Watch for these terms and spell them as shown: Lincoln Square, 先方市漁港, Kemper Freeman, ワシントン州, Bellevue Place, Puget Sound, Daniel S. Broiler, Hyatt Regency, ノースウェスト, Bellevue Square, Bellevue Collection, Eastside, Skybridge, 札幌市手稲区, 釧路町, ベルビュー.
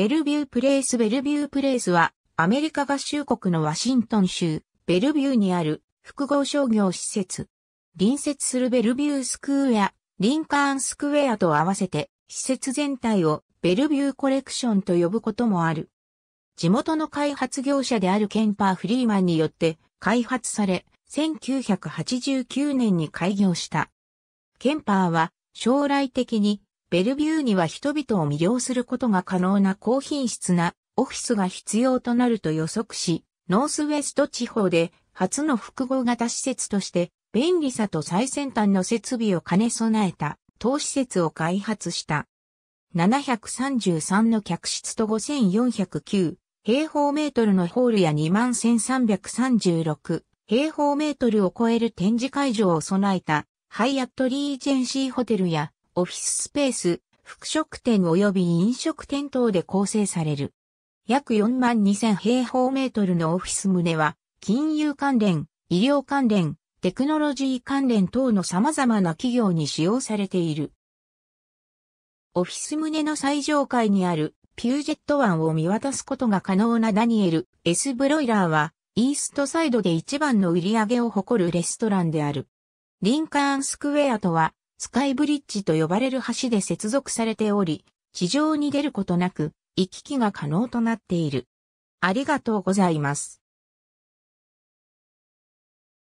ベルビュープレイスは、アメリカ合衆国のワシントン州、ベルビューにある複合商業施設。隣接するベルビュースクエア、リンカーンスクエアと合わせて、施設全体をベルビューコレクションと呼ぶこともある。地元の開発業者であるケンパー・フリーマンによって開発され、1989年に開業した。ケンパーは将来的にベルビューには人々を魅了することが可能な高品質なオフィスが必要となると予測し、ノースウェスト地方で初の複合型施設として便利さと最先端の設備を兼ね備えた当施設を開発した。733の客室と5409平方メートルのホールや21336平方メートルを超える展示会場を備えたハイアットリージェンシーホテルやオフィススペース、服飾店及び飲食店等で構成される。約42000平方メートルのオフィス棟は金融関連、医療関連、テクノロジー関連等の様々な企業に使用されている。オフィス棟の最上階にあるピュージェット湾を見渡すことが可能なダニエル・S・ブロイラーはイーストサイドで一番の売り上げを誇るレストランである。リンカーンスクエアとはスカイブリッジと呼ばれる橋で接続されており、地上に出ることなく行き来が可能となっている。ありがとうございます。